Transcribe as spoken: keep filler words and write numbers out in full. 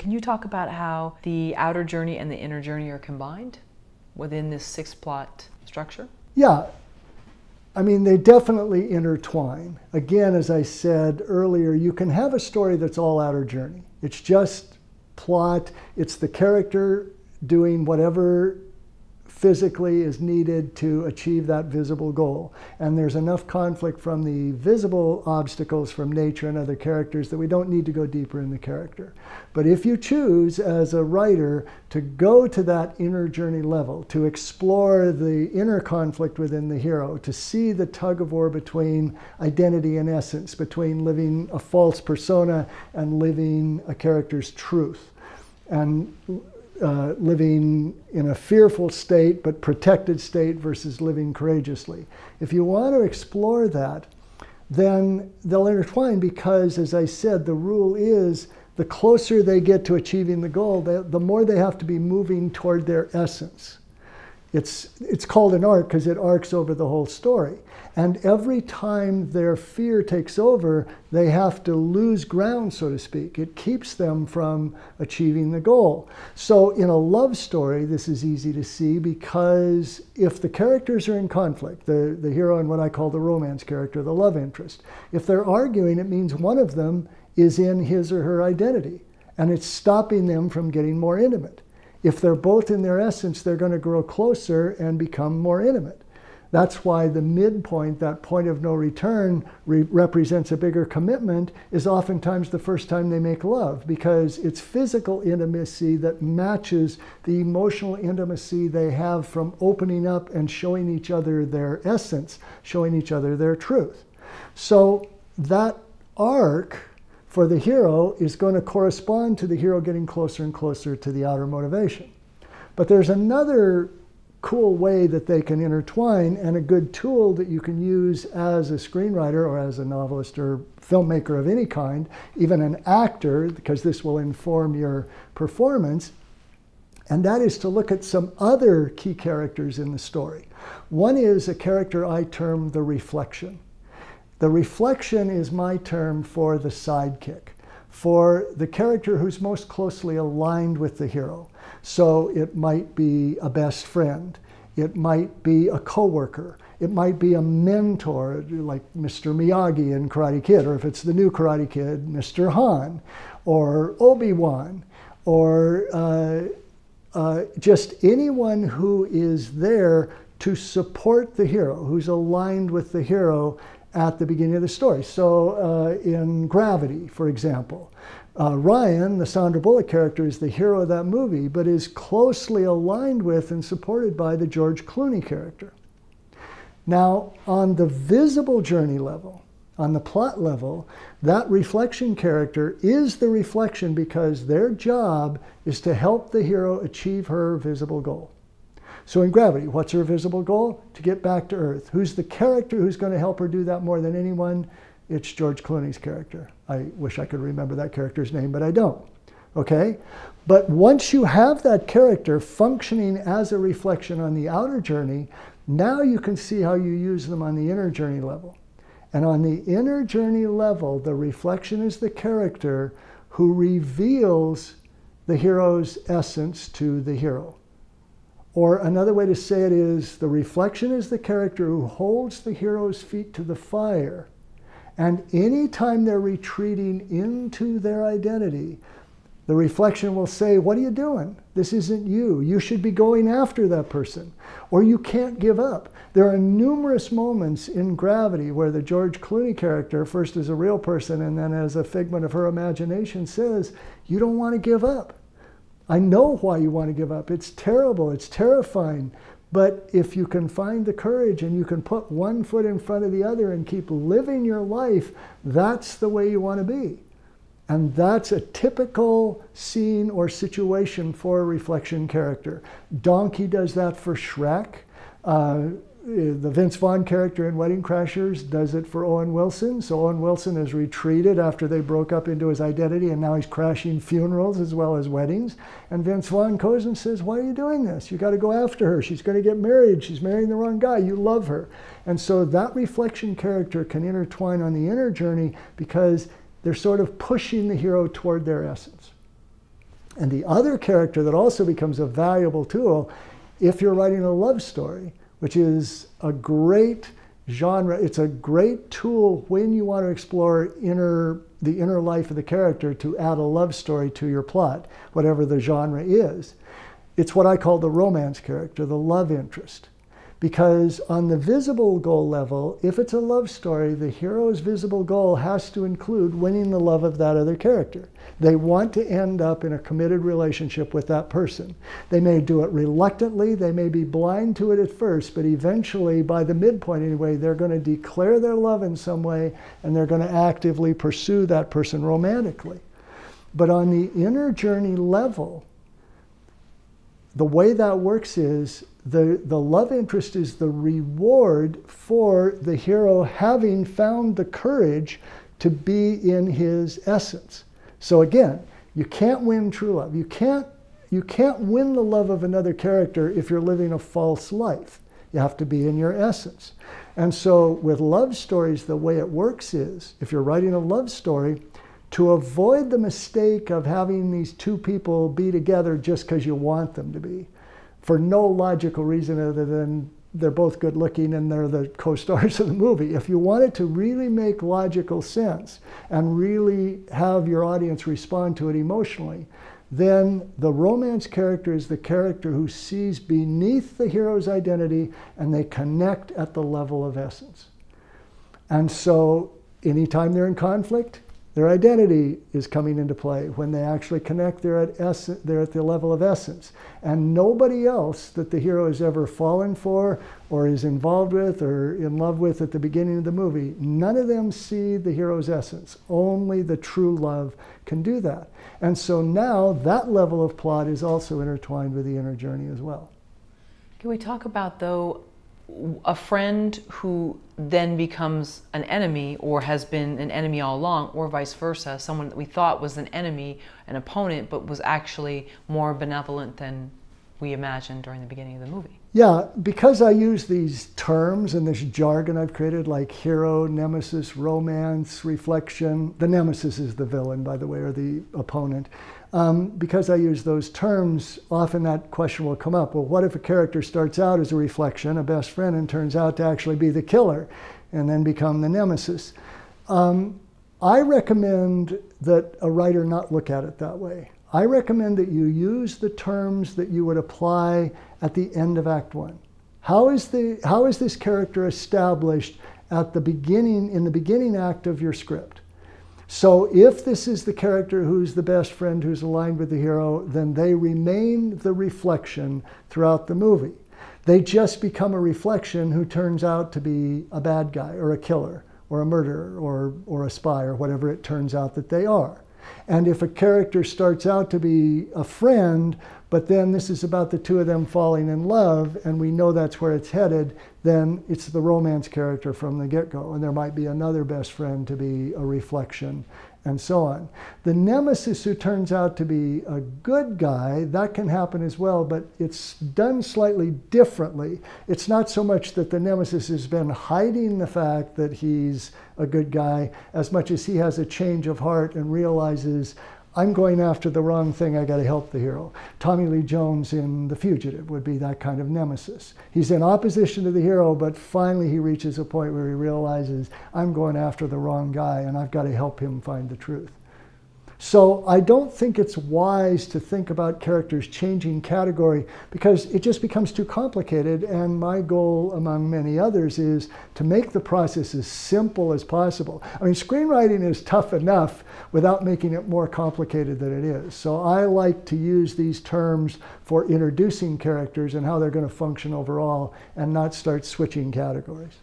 Can you talk about how the outer journey and the inner journey are combined within this six-plot structure? Yeah. I mean, they definitely intertwine. Again, as I said earlier, you can have a story that's all outer journey. It's just plot. It's the character doing whatever physically is needed to achieve that visible goal. And there's enough conflict from the visible obstacles from nature and other characters that we don't need to go deeper in the character. But if you choose as a writer to go to that inner journey level, to explore the inner conflict within the hero, to see the tug of war between identity and essence, between living a false persona and living a character's truth, and Uh, living in a fearful state but protected state versus living courageously. If you want to explore that, then they'll intertwine because, as I said, the rule is the closer they get to achieving the goal, the, the more they have to be moving toward their essence. It's, it's called an arc because it arcs over the whole story. And every time their fear takes over, they have to lose ground, so to speak. It keeps them from achieving the goal. So in a love story, this is easy to see because if the characters are in conflict, the, the hero and what I call the romance character, the love interest, if they're arguing, it means one of them is in his or her identity, and it's stopping them from getting more intimate. If they're both in their essence, they're going to grow closer and become more intimate. That's why the midpoint, that point of no return, re represents a bigger commitment, is oftentimes the first time they make love, because it's physical intimacy that matches the emotional intimacy they have from opening up and showing each other their essence, showing each other their truth. So that arc for the hero is going to correspond to the hero getting closer and closer to the outer motivation. But there's another cool way that they can intertwine, and a good tool that you can use as a screenwriter or as a novelist or filmmaker of any kind, even an actor, because this will inform your performance, and that is to look at some other key characters in the story. One is a character I term the reflection. The reflection is my term for the sidekick, for the character who's most closely aligned with the hero. So it might be a best friend, it might be a coworker, it might be a mentor like Mister Miyagi in Karate Kid, or if it's the new Karate Kid, Mister Han, or Obi-Wan, or uh, uh, just anyone who is there to support the hero, who's aligned with the hero at the beginning of the story. So uh, in Gravity, for example, uh, Ryan, the Sandra Bullock character, is the hero of that movie, but is closely aligned with and supported by the George Clooney character. Now, on the visible journey level, on the plot level, that reflection character is the reflection because their job is to help the hero achieve her visible goal. So in Gravity, what's her visible goal? To get back to Earth. Who's the character who's going to help her do that more than anyone? It's George Clooney's character. I wish I could remember that character's name, but I don't. Okay? But once you have that character functioning as a reflection on the outer journey, now you can see how you use them on the inner journey level. And on the inner journey level, the reflection is the character who reveals the hero's essence to the hero. Or another way to say it is, the reflection is the character who holds the hero's feet to the fire. And any time they're retreating into their identity, the reflection will say, what are you doing? This isn't you. You should be going after that person. Or you can't give up. There are numerous moments in Gravity where the George Clooney character, first as a real person and then as a figment of her imagination, says, you don't want to give up. I know why you want to give up. It's terrible. It's terrifying. But if you can find the courage and you can put one foot in front of the other and keep living your life, that's the way you want to be. And that's a typical scene or situation for a reflection character. Donkey does that for Shrek. Uh, The Vince Vaughn character in Wedding Crashers does it for Owen Wilson. So Owen Wilson has retreated after they broke up into his identity, and now he's crashing funerals as well as weddings. And Vince Vaughn goes and says, why are you doing this? You got to go after her. She's going to get married. She's marrying the wrong guy. You love her. And so that reflection character can intertwine on the inner journey because they're sort of pushing the hero toward their essence. And the other character that also becomes a valuable tool if you're writing a love story, which is a great genre, it's a great tool when you want to explore inner, the inner life of the character to add a love story to your plot, whatever the genre is. It's what I call the romance character, the love interest. Because on the visible goal level, if it's a love story, the hero's visible goal has to include winning the love of that other character. They want to end up in a committed relationship with that person. They may do it reluctantly, they may be blind to it at first, but eventually, by the midpoint anyway, they're going to declare their love in some way, and they're going to actively pursue that person romantically. But on the inner journey level, the way that works is the, the love interest is the reward for the hero having found the courage to be in his essence. So again, you can't win true love. You can't, you can't win the love of another character if you're living a false life. You have to be in your essence. And so with love stories, the way it works is, if you're writing a love story, to avoid the mistake of having these two people be together just because you want them to be, for no logical reason other than they're both good looking and they're the co-stars of the movie. If you want it to really make logical sense and really have your audience respond to it emotionally, then the romance character is the character who sees beneath the hero's identity and they connect at the level of essence. And so anytime they're in conflict, their identity is coming into play. When they actually connect, they're at, essence, they're at the level of essence. And nobody else that the hero has ever fallen for or is involved with or in love with at the beginning of the movie, none of them see the hero's essence. Only the true love can do that. And so now that level of plot is also intertwined with the inner journey as well. Can we talk about, though, a friend who then becomes an enemy or has been an enemy all along, or vice versa, someone that we thought was an enemy, an opponent, but was actually more benevolent than we imagined during the beginning of the movie? Yeah, because I use these terms and this jargon I've created, like hero, nemesis, romance, reflection. The nemesis is the villain, by the way, or the opponent. Um, because I use those terms, often that question will come up. Well, what if a character starts out as a reflection, a best friend, and turns out to actually be the killer and then become the nemesis? Um, I recommend that a writer not look at it that way. I recommend that you use the terms that you would apply at the end of Act One. How is, the, how is this character established at the beginning, in the beginning act of your script? So if this is the character who's the best friend, who's aligned with the hero, then they remain the reflection throughout the movie. They just become a reflection who turns out to be a bad guy or a killer or a murderer or, or a spy or whatever it turns out that they are. And if a character starts out to be a friend, but then this is about the two of them falling in love, and we know that's where it's headed, then it's the romance character from the get-go, and there might be another best friend to be a reflection, and so on. The nemesis who turns out to be a good guy, that can happen as well, but it's done slightly differently. It's not so much that the nemesis has been hiding the fact that he's a good guy, as much as he has a change of heart and realizes, I'm going after the wrong thing, I gotta help the hero. Tommy Lee Jones in The Fugitive would be that kind of nemesis. He's in opposition to the hero, but finally he reaches a point where he realizes, I'm going after the wrong guy and I've gotta help him find the truth. So I don't think it's wise to think about characters changing category because it just becomes too complicated, and my goal among many others is to make the process as simple as possible. I mean, screenwriting is tough enough without making it more complicated than it is. So I like to use these terms for introducing characters and how they're going to function overall and not start switching categories.